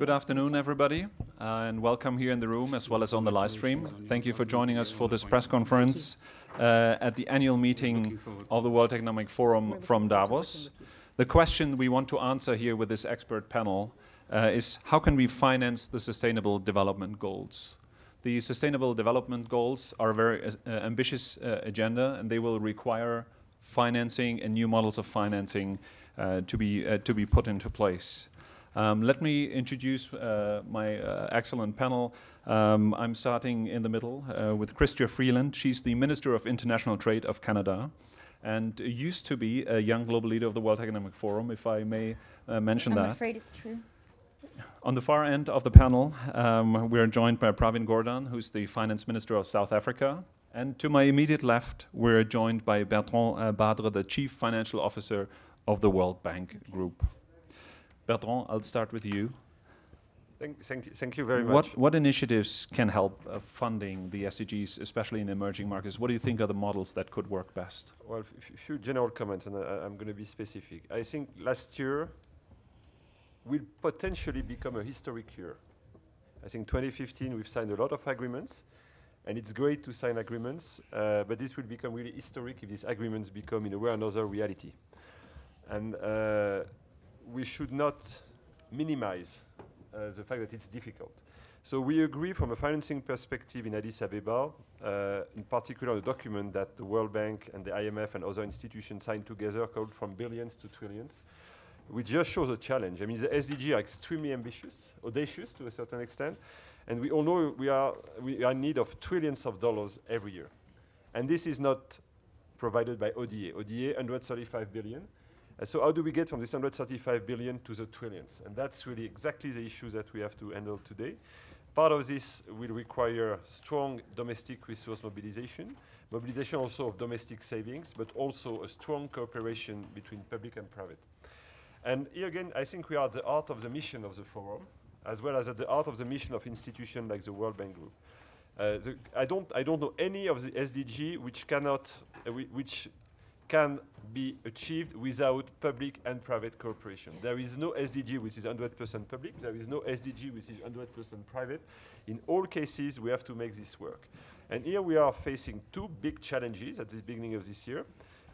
Good afternoon, everybody, and welcome here in the room as well as on the live stream. Thank you for joining us for this press conference at the annual meeting of the World Economic Forum from Davos. The question we want to answer here with this expert panel is how can we finance the Sustainable Development Goals? The Sustainable Development Goals are a very ambitious agenda, and they will require financing and new models of financing to be put into place. Let me introduce my excellent panel. I'm starting in the middle with Chrystia Freeland. She's the Minister of International Trade of Canada and used to be a young global leader of the World Economic Forum, if I may mention that. I'm afraid it's true. On the far end of the panel, we're joined by Pravin Gordhan, who's the Finance Minister of South Africa. And to my immediate left, we're joined by Bertrand Badre, the Chief Financial Officer of the World Bank Group. Bertrand, I'll start with you. Thank you very much. What initiatives can help funding the SDGs, especially in emerging markets? What do you think are the models that could work best? Well, a few general comments, and I'm going to be specific. I think last year will potentially become a historic year. I think 2015, we've signed a lot of agreements, and it's great to sign agreements, but this will become really historic if these agreements become, in a way or another, reality. And we should not minimize the fact that it's difficult. So we agree from a financing perspective in Addis Ababa, in particular the document that the World Bank and the IMF and other institutions signed together called From Billions to Trillions, which just shows a challenge. I mean, the SDGs are extremely ambitious, audacious to a certain extent, and we all know we are in need of trillions of dollars every year. And this is not provided by ODA. ODA, 135 billion. So how do we get from this 135 billion to the trillions? And that's really exactly the issue that we have to handle today. Part of this will require strong domestic resource mobilization, mobilization also of domestic savings, but also a strong cooperation between public and private. And here again, I think we are at the heart of the mission of the forum, as well as at the heart of the mission of institutions like the World Bank Group. I don't know any of the SDG which cannot, which can be achieved without public and private cooperation. There is no SDG which is 100% public. There is no SDG which is 100% private. In all cases, we have to make this work. And here we are facing two big challenges at the beginning of this year.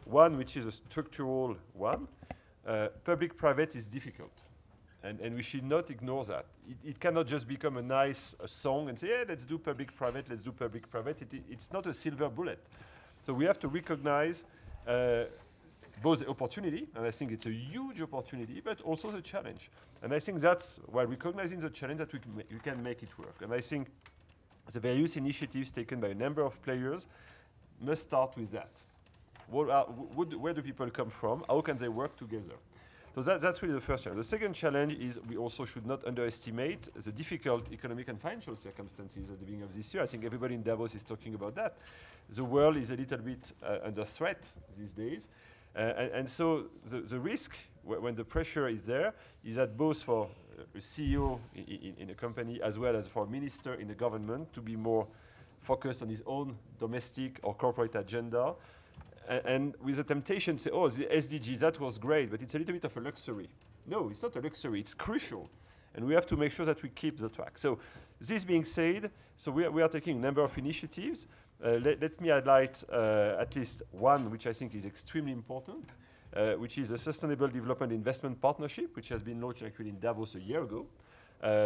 One, which is a structural one. Public-private is difficult. And we should not ignore that. It cannot just become a nice song and say, yeah, let's do public-private, let's do public-private. It's not a silver bullet. So we have to recognize both the opportunity, and I think it's a huge opportunity, but also the challenge. And I think that's, while recognizing the challenge, that we can make it work. And I think the various initiatives taken by a number of players must start with that. Where do people come from? How can they work together? So that's really the first challenge. The second challenge is we also should not underestimate the difficult economic and financial circumstances at the beginning of this year. I think everybody in Davos is talking about that. The world is a little bit under threat these days. And so the risk when the pressure is there is that both for a CEO in a company as well as for a minister in the government to be more focused on his own domestic or corporate agenda. And with the temptation to say, oh, the SDGs, that was great, but it's a little bit of a luxury. No, it's not a luxury, it's crucial. And we have to make sure that we keep the track. So this being said, so we are taking a number of initiatives. Let me highlight at least one, which I think is extremely important, which is the Sustainable Development Investment Partnership, which has been launched actually in Davos a year ago.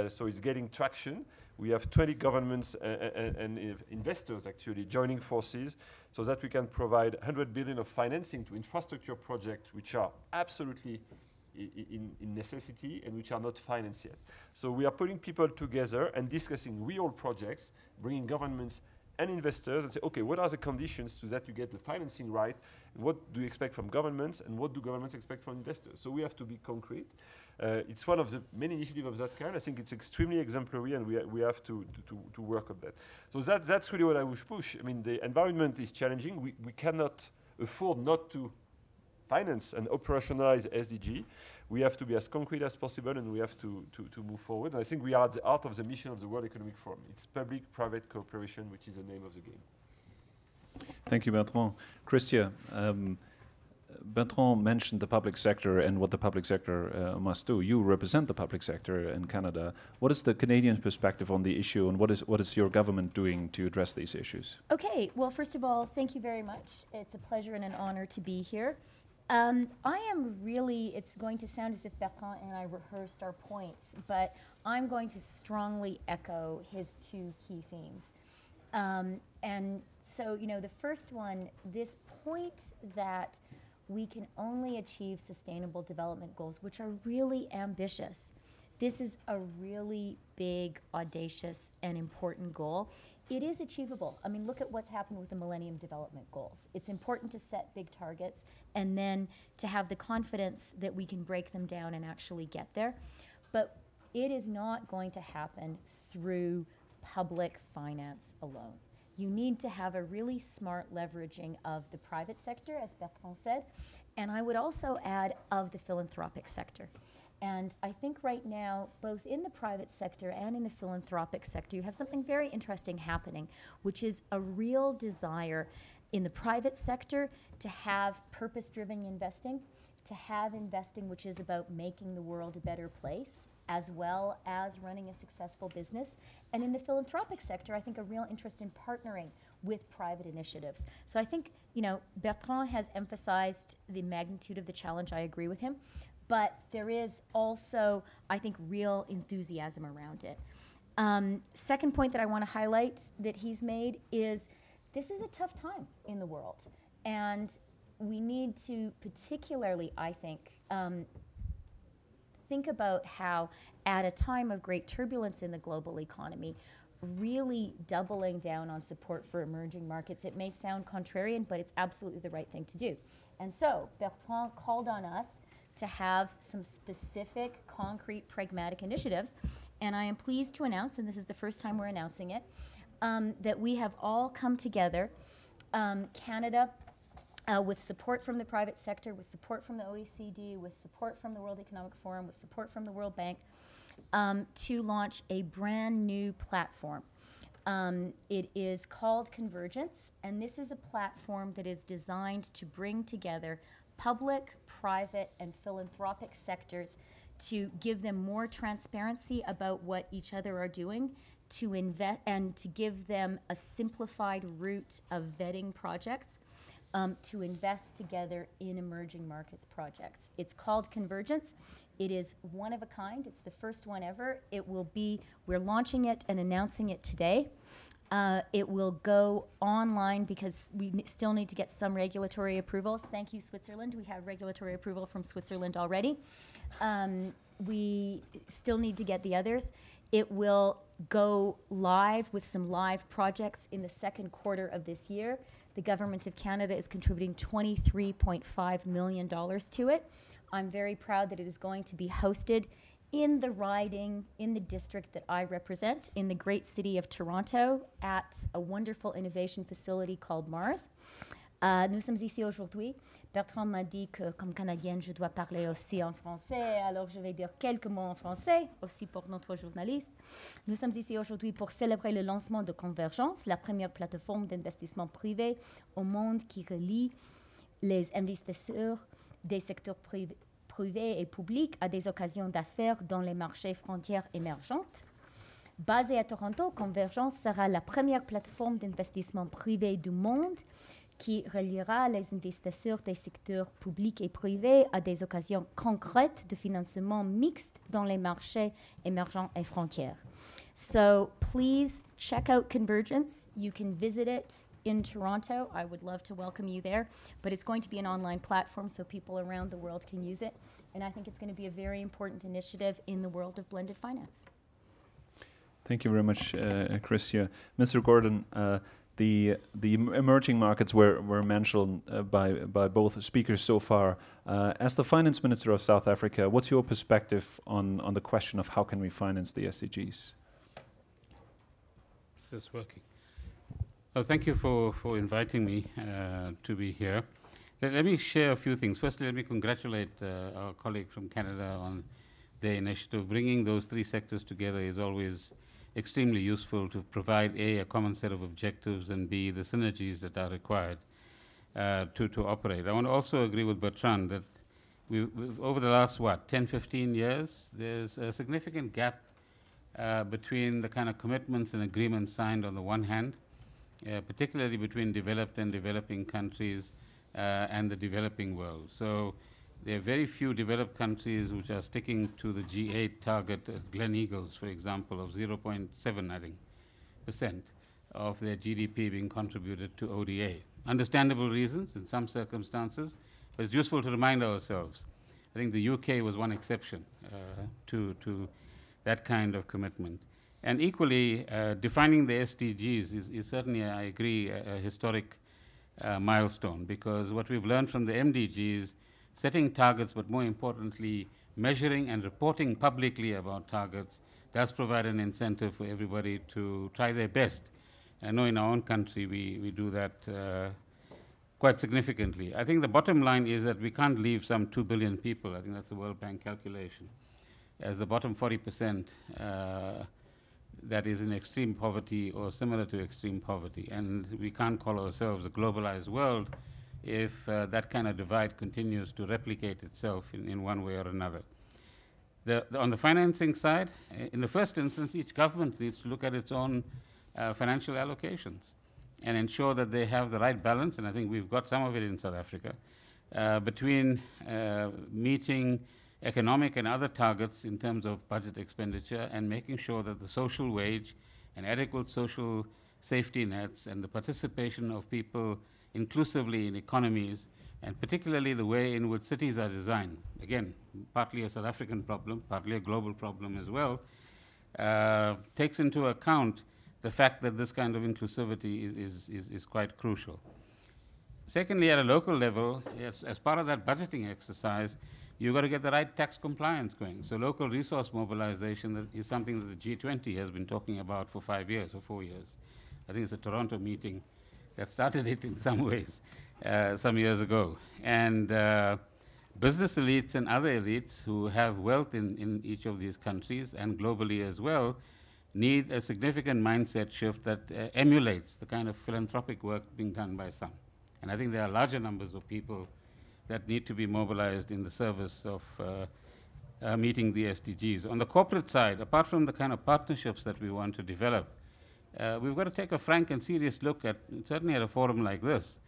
So it's getting traction. We have 20 governments and investors actually joining forces so that we can provide 100 billion of financing to infrastructure projects which are absolutely in necessity and which are not financed yet. So we are putting people together and discussing real projects, bringing governments and investors and say, okay, what are the conditions so that you get the financing right? And what do you expect from governments and what do governments expect from investors? So we have to be concrete. It's one of the many initiatives of that kind. I think it's extremely exemplary and we have to work on that. So that's really what I wish push. I mean, the environment is challenging. We cannot afford not to finance and operationalize SDG. We have to be as concrete as possible and we have to move forward. And I think we are at the heart of the mission of the World Economic Forum. It's public-private cooperation, which is the name of the game. Thank you, Bertrand. Chrystia, Bertrand mentioned the public sector and what the public sector must do. You represent the public sector in Canada. What is the Canadian perspective on the issue, and what is your government doing to address these issues? Okay, well, first of all, thank you very much. It's a pleasure and an honor to be here. I am really, it's going to sound as if Bertrand and I rehearsed our points, but I'm going to strongly echo his two key themes. And so, you know, the first one, this point that we can only achieve sustainable development goals, which are really ambitious. This is a really big, audacious, and important goal. It is achievable. I mean, look at what's happened with the Millennium Development Goals. It's important to set big targets and then to have the confidence that we can break them down and actually get there. But it is not going to happen through public finance alone. You need to have a really smart leveraging of the private sector, as Bertrand said, and I would also add of the philanthropic sector. And I think right now, both in the private sector and in the philanthropic sector, you have something very interesting happening, which is a real desire in the private sector to have purpose-driven investing, to have investing which is about making the world a better place, as well as running a successful business. And in the philanthropic sector, I think a real interest in partnering with private initiatives. So I think, you know, Bertrand has emphasized the magnitude of the challenge. I agree with him. But there is also, I think, real enthusiasm around it. Second point that I want to highlight that he's made is this is a tough time in the world. And we need to particularly, I think about how, at a time of great turbulence in the global economy, really doubling down on support for emerging markets. It may sound contrarian, but it's absolutely the right thing to do. And so Bertrand called on us to have some specific, concrete, pragmatic initiatives. And I am pleased to announce, and this is the first time we're announcing it, that we have all come together, Canada, with support from the private sector, with support from the OECD, with support from the World Economic Forum, with support from the World Bank, to launch a brand new platform. It is called Convergence, and this is a platform that is designed to bring together public, private, and philanthropic sectors to give them more transparency about what each other are doing, to invest and to give them a simplified route of vetting projects. To invest together in emerging markets projects. It's called Convergence. It is one of a kind. It's the first one ever. It will be, we're launching it and announcing it today. It will go online because we still need to get some regulatory approvals. Thank you, Switzerland. We have regulatory approval from Switzerland already. We still need to get the others. It will go live with some live projects in the second quarter of this year. The Government of Canada is contributing $23.5 million to it. I'm very proud that it is going to be hosted in the riding, in the district that I represent, in the great city of Toronto, at a wonderful innovation facility called MaRS. Nous sommes ici aujourd'hui. Bertrand m'a dit que, comme Canadienne, je dois parler aussi en français, alors je vais dire quelques mots en français, aussi pour notre journaliste. Nous sommes ici aujourd'hui pour célébrer le lancement de Convergence, la première plateforme d'investissement privé au monde qui relie les investisseurs des secteurs privés et publics à des occasions d'affaires dans les marchés frontières émergentes. Basée à Toronto, Convergence sera la première plateforme d'investissement privé du monde qui reliera les investisseurs des secteurs publics et privés à des occasions concrètes de financement mixte dans les marchés émergents et frontières. So please check out Convergence. You can visit it in Toronto. I would love to welcome you there. But it's going to be an online platform so people around the world can use it. And I think it's going to be a very important initiative in the world of blended finance. Thank you very much, Chrystia. Mr. Gordhan, the emerging markets were mentioned by both speakers so far. As the finance minister of South Africa, what's your perspective on the question of how can we finance the SDGs? Is this working? Oh, thank you for inviting me to be here. Let me share a few things. Firstly, let me congratulate our colleague from Canada on their initiative. Bringing those three sectors together is always extremely useful to provide, A, a common set of objectives, and B, the synergies that are required. to operate. I want to also agree with Bertrand that we've, over the last, 10, 15 years, there's a significant gap between the kind of commitments and agreements signed on the one hand, particularly between developed and developing countries and the developing world. So there are very few developed countries which are sticking to the G8 target at Gleneagles, for example, of 0.7, I think, % of their GDP being contributed to ODA. Understandable reasons in some circumstances, but it's useful to remind ourselves. I think the UK was one exception to that kind of commitment. And equally, defining the SDGs is certainly, I agree, a historic milestone, because what we've learned from the MDGs, setting targets, but more importantly, measuring and reporting publicly about targets, does provide an incentive for everybody to try their best. I know in our own country we do that quite significantly. I think the bottom line is that we can't leave some 2 billion people, I think that's the World Bank calculation, as the bottom 40% that is in extreme poverty or similar to extreme poverty. And we can't call ourselves a globalized world if that kind of divide continues to replicate itself in one way or another. On the financing side, in the first instance, each government needs to look at its own financial allocations and ensure that they have the right balance, and I think we've got some of it in South Africa, between meeting economic and other targets in terms of budget expenditure and making sure that the social wage and adequate social safety nets and the participation of people inclusively in economies, and particularly the way in which cities are designed. Again, partly a South African problem, partly a global problem as well, takes into account the fact that this kind of inclusivity is quite crucial. Secondly, at a local level, as part of that budgeting exercise, you've got to get the right tax compliance going. So local resource mobilization, that is something that the G20 has been talking about for 5 years or 4 years. I think it's a Toronto meeting that started it in some ways some years ago. And business elites and other elites who have wealth in each of these countries and globally as well need a significant mindset shift that emulates the kind of philanthropic work being done by some. And I think there are larger numbers of people that need to be mobilized in the service of meeting the SDGs. On the corporate side, apart from the kind of partnerships that we want to develop, we've got to take a frank and serious look at, certainly at a forum like this,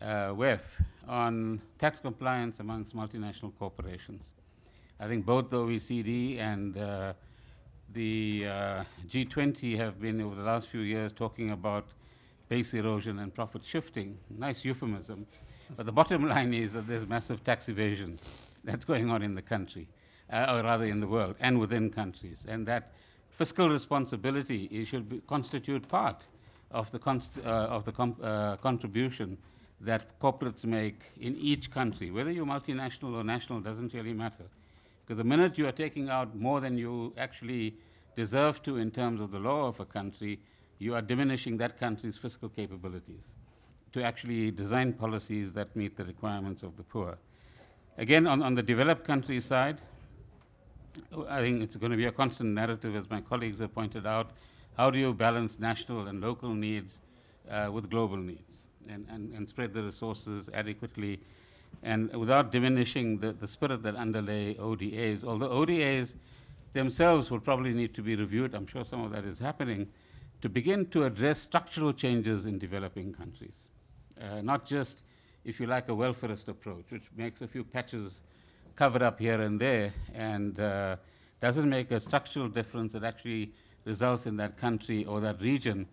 WEF, on tax compliance amongst multinational corporations. I think both the OECD and the G20 have been, over the last few years, talking about base erosion and profit shifting. Nice euphemism. But the bottom line is that there's massive tax evasion that's going on in the country, or rather in the world, and within countries, and that fiscal responsibility should constitute part of the contribution that corporates make in each country. Whether you're multinational or national doesn't really matter, because the minute you are taking out more than you actually deserve to in terms of the law of a country, you are diminishing that country's fiscal capabilities to actually design policies that meet the requirements of the poor. Again, on the developed country side, I think it's going to be a constant narrative, as my colleagues have pointed out. How do you balance national and local needs with global needs and spread the resources adequately and without diminishing the spirit that underlay ODAs? Although ODAs themselves will probably need to be reviewed, I'm sure some of that is happening, to begin to address structural changes in developing countries. Not just, if you like, a welfarist approach, which makes a few patches covered up here and there and doesn't make a structural difference that actually results in that country or that region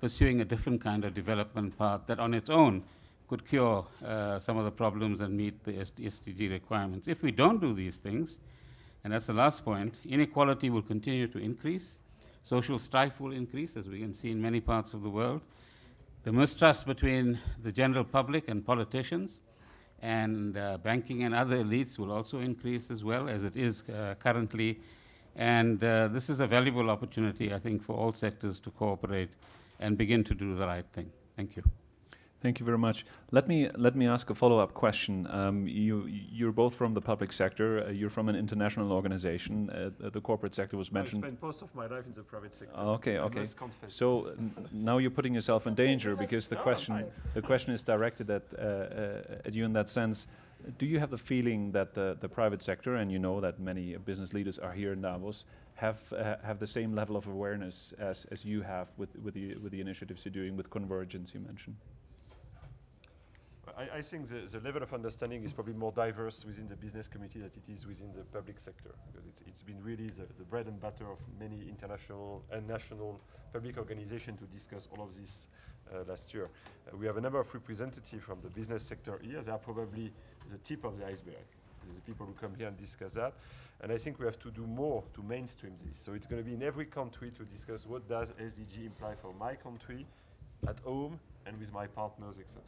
pursuing a different kind of development path that on its own could cure some of the problems and meet the SDG requirements. If we don't do these things, and that's the last point, inequality will continue to increase, social strife will increase, as we can see in many parts of the world. The mistrust between the general public and politicians and banking and other elites will also increase as well, as it is currently. And this is a valuable opportunity, I think, for all sectors to cooperate and begin to do the right thing. Thank you. Thank you very much. Let me ask a follow-up question. You're both from the public sector. You're from an international organization. The corporate sector was mentioned. I spent most of my life in the private sector. Okay, okay. I must confess. So now you're putting yourself in danger because the question is directed at you in that sense. Do you have the feeling that the private sector, and you know that many business leaders are here in Davos, have the same level of awareness as you have with the initiatives you're doing with Convergence you mentioned? I think the level of understanding is probably more diverse within the business community than it is within the public sector, because it's been really the bread and butter of many international and national public organizations to discuss all of this last year. We have a number of representatives from the business sector here. They are probably the tip of the iceberg, the people who come here and discuss that. And I think we have to do more to mainstream this. So it's going to be in every country to discuss what does SDG imply for my country, at home, and with my partners, etc.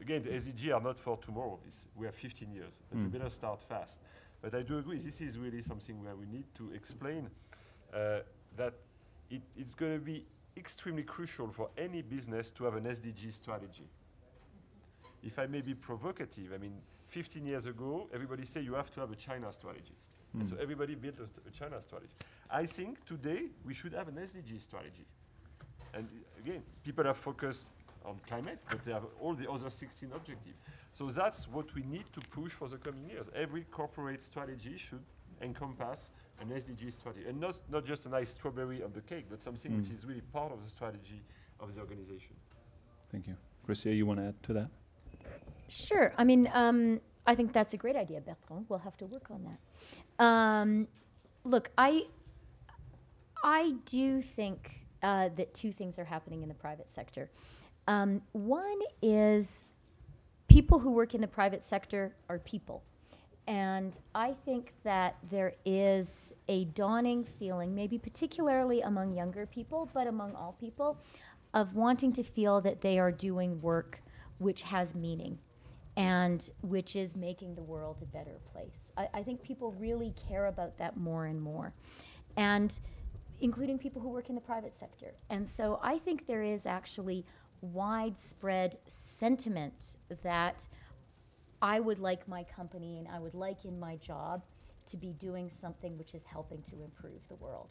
Again, the SDG are not for tomorrow. We have 15 years, but we better start fast. But I do agree, this is really something where we need to explain that it's going to be extremely crucial for any business to have an SDG strategy. If I may be provocative, I mean, 15 years ago, everybody said you have to have a China strategy. And so everybody built a China strategy. I think today we should have an SDG strategy. And again, people have focused on climate, but they have all the other 16 objectives. So that's what we need to push for the coming years. Every corporate strategy should encompass an SDG strategy. And not just a nice strawberry on the cake, but something which is really part of the strategy of the organization. Thank you. Chrystia, you want to add to that? Sure. I mean, I think that's a great idea, Bertrand. We'll have to work on that. Look, I do think that two things are happening in the private sector. One is people who work in the private sector are people. And I think that there is a dawning feeling, maybe particularly among younger people, but among all people, of wanting to feel that they are doing work which has meaning and which is making the world a better place. I think people really care about that more and more, and including people who work in the private sector. And so I think there is actually widespread sentiment that I would like my company and I would like in my job to be doing something which is helping to improve the world.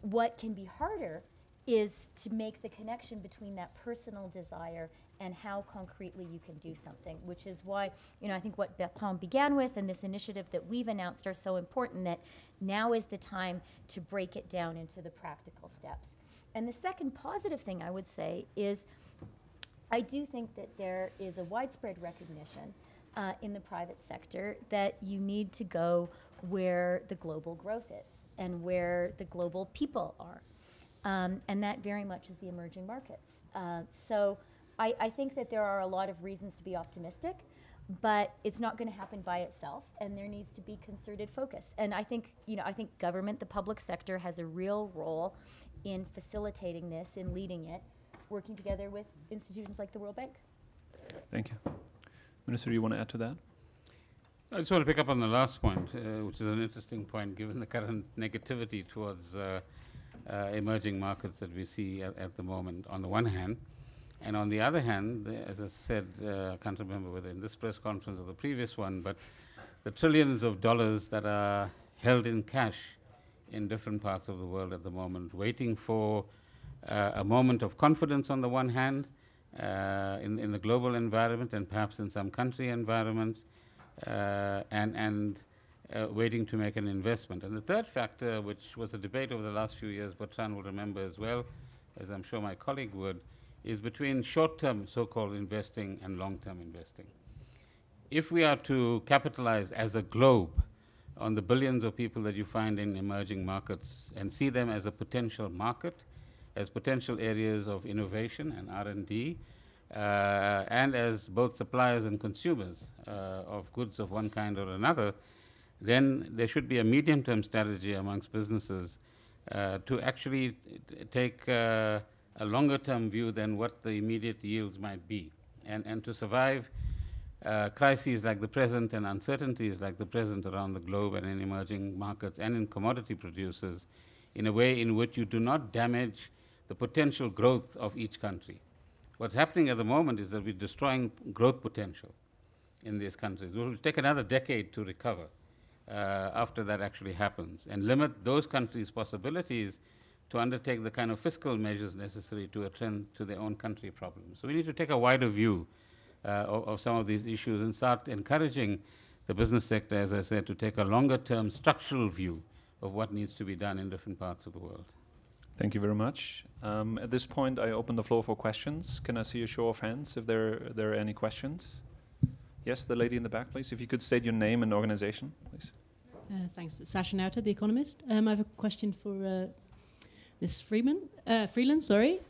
What can be harder is to make the connection between that personal desire and how concretely you can do something, which is why, you know, I think what Bertrand began with and this initiative that we've announced are so important, that now is the time to break it down into the practical steps. And the second positive thing I would say is I do think that there is a widespread recognition in the private sector that you need to go where the global growth is and where the global people are. And that very much is the emerging markets. So I think that there are a lot of reasons to be optimistic, but it's not going to happen by itself, and there needs to be concerted focus. And I think, you know, I think government, the public sector, has a real role in facilitating this, in leading it, working together with institutions like the World Bank. Thank you. Minister, you want to add to that? I just want to pick up on the last point, which is an interesting point, given the current negativity towards emerging markets that we see at the moment, on the one hand. And on the other hand, as I said, I can't remember whether in this press conference or the previous one, but the trillions of dollars that are held in cash in different parts of the world at the moment, waiting for a moment of confidence on the one hand in the global environment and perhaps in some country environments, and waiting to make an investment. And the third factor, which was a debate over the last few years, Bertrand will remember as well, as I'm sure my colleague would, is between short-term so-called investing and long-term investing. If we are to capitalize as a globe on the billions of people that you find in emerging markets and see them as a potential market, as potential areas of innovation and R&D, and as both suppliers and consumers of goods of one kind or another, then there should be a medium-term strategy amongst businesses to actually take a longer-term view than what the immediate yields might be, and to survive crises like the present and uncertainties like the present around the globe and in emerging markets and in commodity producers in a way in which you do not damage the potential growth of each country. What's happening at the moment is that we're destroying growth potential in these countries. It will take another decade to recover after that actually happens, and limit those countries' possibilities to undertake the kind of fiscal measures necessary to attend to their own country problems. So we need to take a wider view of some of these issues and start encouraging the business sector, as I said, to take a longer-term structural view of what needs to be done in different parts of the world. Thank you very much. At this point, I open the floor for questions. Can I see a show of hands if there are any questions? Yes, the lady in the back, please. If you could state your name and organization, please. Thanks. Sasha Nauta, The Economist. I have a question for Ms. Freeland, sorry.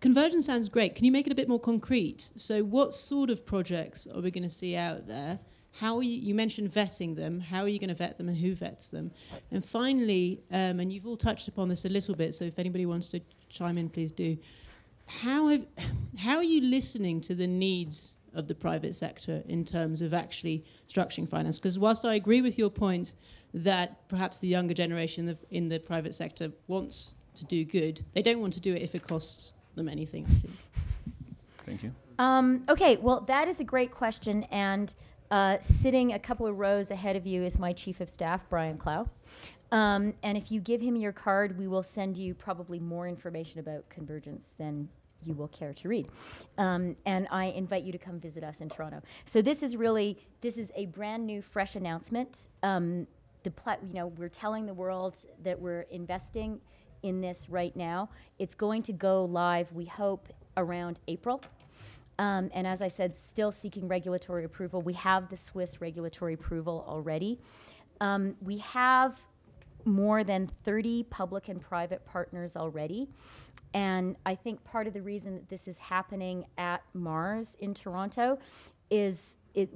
Convergence sounds great. Can you make it a bit more concrete? So what sort of projects are we going to see out there? How are you mentioned vetting them. How are you going to vet them and who vets them? And finally, and you've all touched upon this a little bit, so if anybody wants to chime in, please do. How are you listening to the needs of the private sector in terms of actually structuring finance? Because whilst I agree with your point that perhaps the younger generation in the private sector wants to do good, they don't want to do it if it costs them anything, I think. Thank you. Okay, well, that is a great question, and sitting a couple of rows ahead of you is my chief of staff, Brian Clow. And if you give him your card, we will send you probably more information about Convergence than you will care to read. And I invite you to come visit us in Toronto. So this is a brand new, fresh announcement. We're telling the world that we're investing in this right now. It's going to go live, we hope, around April. And as I said, still seeking regulatory approval. We have the Swiss regulatory approval already. We have more than 30 public and private partners already. And I think part of the reason that this is happening at MaRS in Toronto is it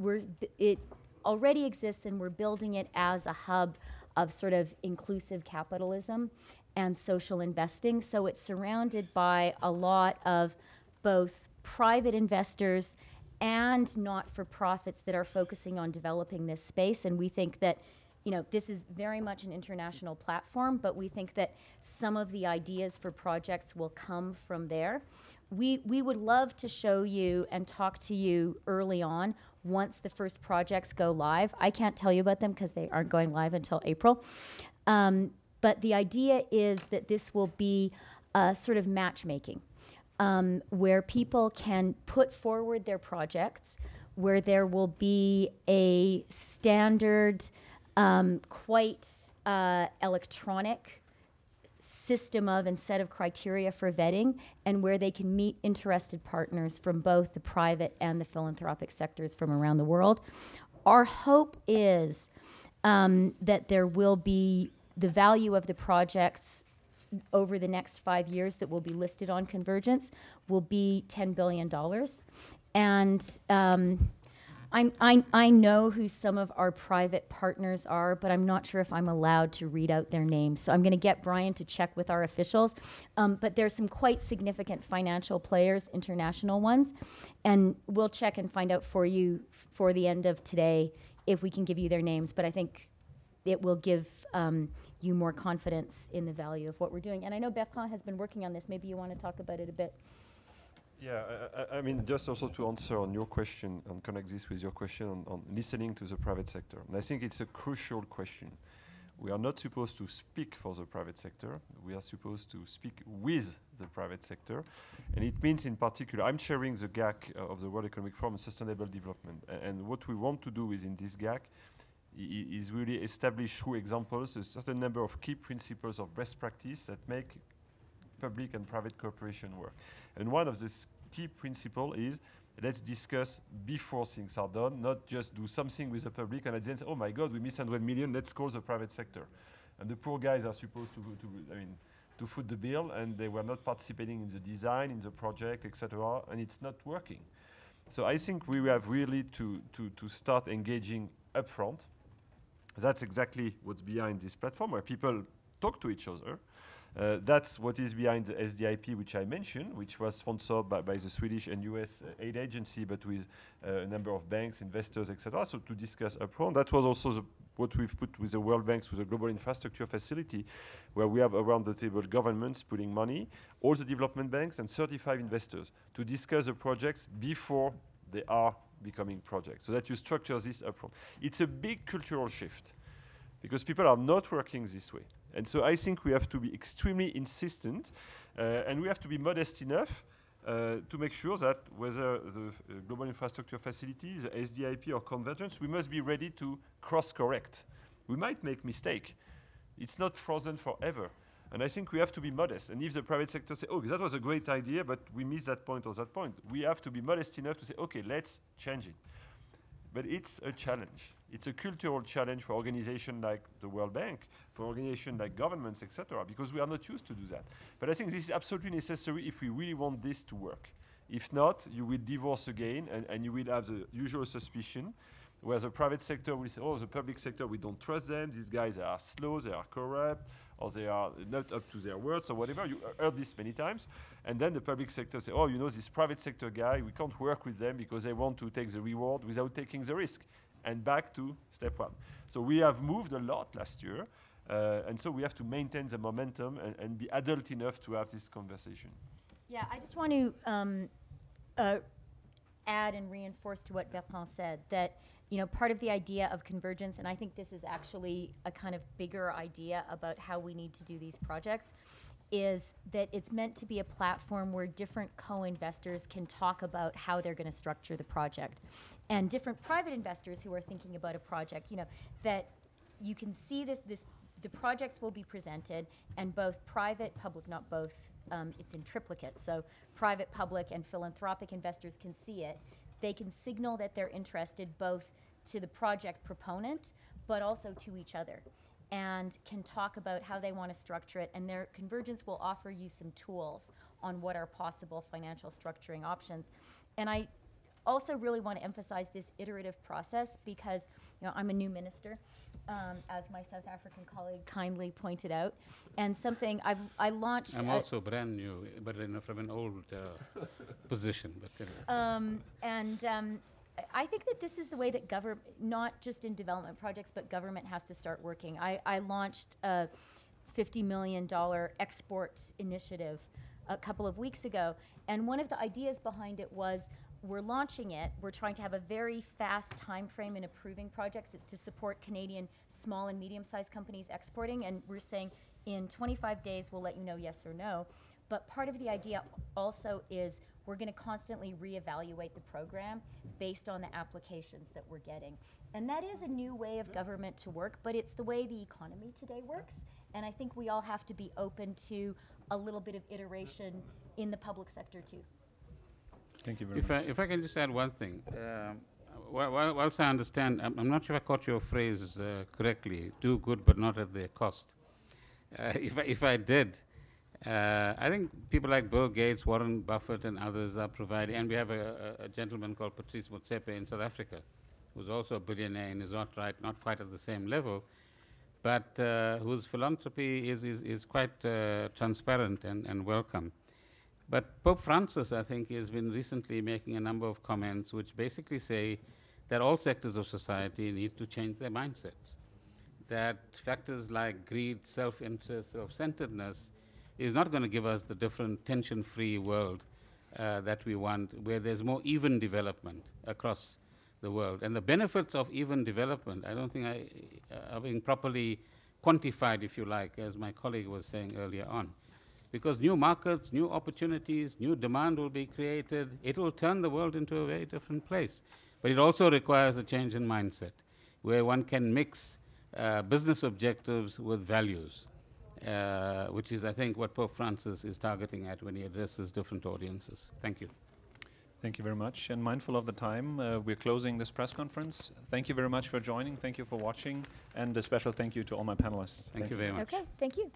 already exists, and we're building it as a hub of sort of inclusive capitalism and social investing. So it's surrounded by a lot of both private investors and not-for-profits that are focusing on developing this space, and we think that, you know, this is very much an international platform, but we think that some of the ideas for projects will come from there. We would love to show you and talk to you early on once the first projects go live. I can't tell you about them because they aren't going live until April. But the idea is that this will be sort of matchmaking, where people can put forward their projects, where there will be a standard, quite electronic system of and set of criteria for vetting, and where they can meet interested partners from both the private and the philanthropic sectors from around the world. Our hope is that there will be the value of the projects over the next 5 years that will be listed on Convergence will be $10 billion. And I know who some of our private partners are, but I'm not sure if I'm allowed to read out their names. So I'm going to get Brian to check with our officials. But there's some quite significant financial players, international ones. And we'll check and find out for you for the end of today if we can give you their names. But I think it will give you more confidence in the value of what we're doing. And I know Bertrand has been working on this. Maybe you want to talk about it a bit. Yeah, I mean, just also to answer on your question and connect this with your question on listening to the private sector. And I think it's a crucial question. We are not supposed to speak for the private sector. We are supposed to speak with the private sector. And it means in particular, I'm chairing the GAC of the World Economic Forum, Sustainable Development. And what we want to do within this GAC is really establish through examples a certain number of key principles of best practice that make public and private cooperation work. And one of the key principles is let's discuss before things are done, not just do something with the public and at the end say, oh my God, we missed 100 million, let's call the private sector. And the poor guys are supposed to foot the bill, and they were not participating in the design, in the project, etc., and it's not working. So I think we have really to start engaging upfront. That's exactly what's behind this platform, where people talk to each other That's what is behind the SDIP, which I mentioned, which was sponsored by the Swedish and US aid agency, but with a number of banks, investors, etc. So to discuss upfront, that was also what we've put with the World Bank with the Global Infrastructure Facility, where we have around the table governments putting money, all the development banks, and 35 investors to discuss the projects before they are becoming projects, so that you structure this upfront. It's a big cultural shift because people are not working this way. And so I think we have to be extremely insistent and we have to be modest enough to make sure that whether the Global Infrastructure Facility, the SDIP or Convergence, we must be ready to cross-correct. We might make mistakes. It's not frozen forever. And I think we have to be modest. And if the private sector says, oh, that was a great idea, but we missed that point or that point, we have to be modest enough to say, okay, let's change it. But it's a challenge. It's a cultural challenge for organizations like the World Bank, for organizations like governments, etc., because we are not used to do that. But I think this is absolutely necessary if we really want this to work. If not, you will divorce again, and you will have the usual suspicion where the private sector will say, oh, the public sector, we don't trust them. These guys are slow, they are corrupt, or they are not up to their words, or whatever. You heard this many times. And then the public sector say, oh, you know, this private sector guy, we can't work with them because they want to take the reward without taking the risk. And back to step one. So we have moved a lot last year, and so we have to maintain the momentum and be adult enough to have this conversation. Yeah, I just want to add and reinforce to what Bertrand said, that part of the idea of convergence, and I think this is actually a kind of bigger idea about how we need to do these projects, is that it's meant to be a platform where different co-investors can talk about how they're going to structure the project. And different private investors who are thinking about a project, that you can see the projects will be presented, and both private, public, not both, it's in triplicate. So private, public, and philanthropic investors can see it. They can signal that they're interested both to the project proponent, but also to each other, and can talk about how they want to structure it. And their convergence will offer you some tools on what are possible financial structuring options. And I also really want to emphasize this iterative process because I'm a new minister, as my South African colleague kindly pointed out. And something I launched... I'm also brand new, but from an old position. But I think that this is the way that government, not just in development projects, but government has to start working. I launched a $50 million export initiative a couple of weeks ago, and one of the ideas behind it was, we're launching it, we're trying to have a very fast time frame in approving projects. It's to support Canadian small and medium-sized companies exporting, and we're saying in 25 days we'll let you know yes or no. But part of the idea also is we're going to constantly reevaluate the program based on the applications that we're getting. And that is a new way of government to work, but it's the way the economy today works, and I think we all have to be open to a little bit of iteration in the public sector too. Thank you very much. If I can just add one thing. Whilst I understand, I'm not sure if I caught your phrase correctly, do good but not at their cost. If I did, I think people like Bill Gates, Warren Buffett and others are providing, and we have a gentleman called Patrice Motsepe in South Africa, who's also a billionaire in his own right, not quite at the same level, but whose philanthropy is quite transparent and welcome. But Pope Francis, I think, has been recently making a number of comments which basically say that all sectors of society need to change their mindsets, that factors like greed, self-interest, self-centeredness is not going to give us the different tension-free world that we want, where there's more even development across the world. And the benefits of even development, I don't think are being properly quantified, if you like, as my colleague was saying earlier on. Because new markets, new opportunities, new demand will be created. It will turn the world into a very different place. But it also requires a change in mindset, where one can mix business objectives with values, which is, I think, what Pope Francis is targeting at when he addresses different audiences. Thank you. Thank you very much. And mindful of the time, we're closing this press conference. Thank you very much for joining. Thank you for watching. And a special thank you to all my panelists. Thank you very much. Okay, thank you.